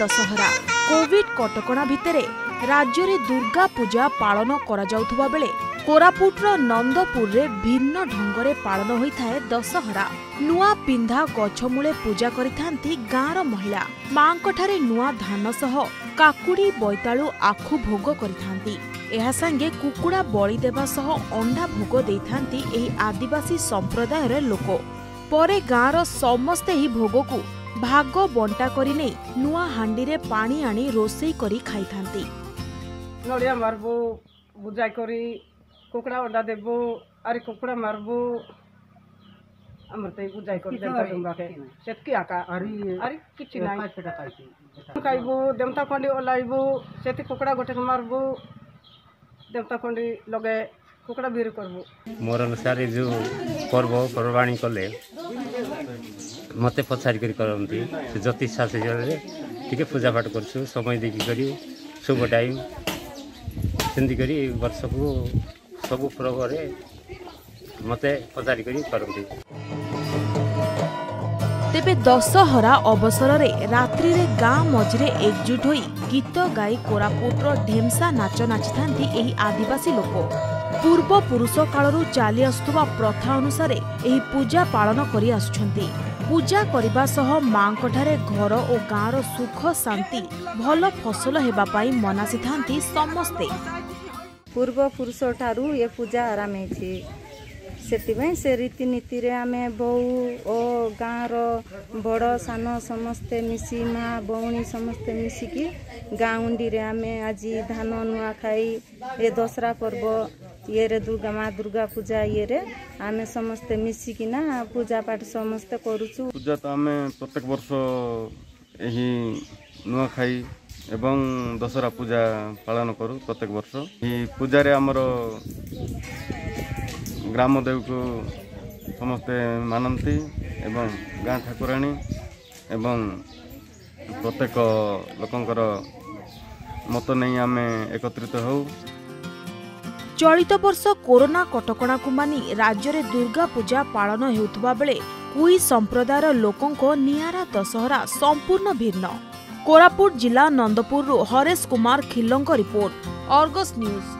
Dussehra Covid कटकणा भितरे राज्य में दुर्गा पूजा पालन करा बेले कोरापुटर नंदपुर रे भिन्न ढंग रे पालन होता है दशहरा। नुआ पिंधा गछमूले पूजा करिथांती गाँर महिला माँ ठारे नुआ धान सह काकुड़ी बैतालु आखु भोग करिथांती। एहा संगे कुकुड़ा बलि देवा सह अंडा भोग देइथांती एही आदिवासी संप्रदाय रे लोक। परे गाँर समस्ते ही भोग को भाग बंटा करी नै नुआ हांडी रे पानी आनी रोसई करी खाई थांती। नड़िया मारबो बुझाई करी कुकड़ा अंडा देबो अरे कुकड़ा मारबो अमरते बुझाई करी देबो तुमबा के सेतकी आका अरे अरे किछ नै पाछटा खाई खाइबो देमता खंडी ओलाइबो सेती कुकड़ा गोटे मारबो देमता खंडी लगे कुकड़ा बीर करबो मोर अनुसार जो करबो परवाणी करले मत पचारिक करती ज्योतिष शास्त्र पूजापाठ कर समय देखिक शुभ टाइम सेमती कर वर्ष को सब पर्व मत पचारिक करती। तेबे दशहरा अवसर में रात्रि रे गाँ मझे एकजुट हो गीत गाई कोरापुटर ढेमसा नाच नाचि थांती आदिवासी लोक। पूर्व पुरुष कालू चली आसुवा प्रथा अनुसार यही पूजा पालन कर आसुछंती। पूजा करिबा सह मांको ठारे घर और गाँर सुख शांति भल फसल होगापाई मनासी था समस्ते। पूर्व पुरुष ठारू ये पूजा आराम से रीति नीति रे आमे बऊ और गाँर बड़ सान समस्ते मिसी माँ बौणी समस्ते मिसिकी गाँडी रे आमे आज धान नुआखाई ये दशहरा पर्व ये रे दुर्गा माँ दुर्गा पूजा ये रे आमे समस्ते मिसिकिना पूजा पाठ समस्ते करूचु। पूजा तो आमे प्रत्येक वर्ष यही नुआखाई एवं दशहरा पूजा पालन करूँ प्रत्येक वर्ष। ये पूजा रे आमर ग्राम देव को समस्ते मानती एवं गाँ ठाकुराणी एवं प्रत्येक लोकंकर मत नहीं आमे एकत्रित हो। चलित वर्ष कोरोना कटकणा को मानि राज्य में दुर्गा पूजा पालन होता बेले कुई संप्रदायर लोकों निरा दशहरा संपूर्ण भिन्न। कोरापुट जिला नंदपुर हरेश कुमार खिल्लों रिपोर्ट, आर्गस न्यूज।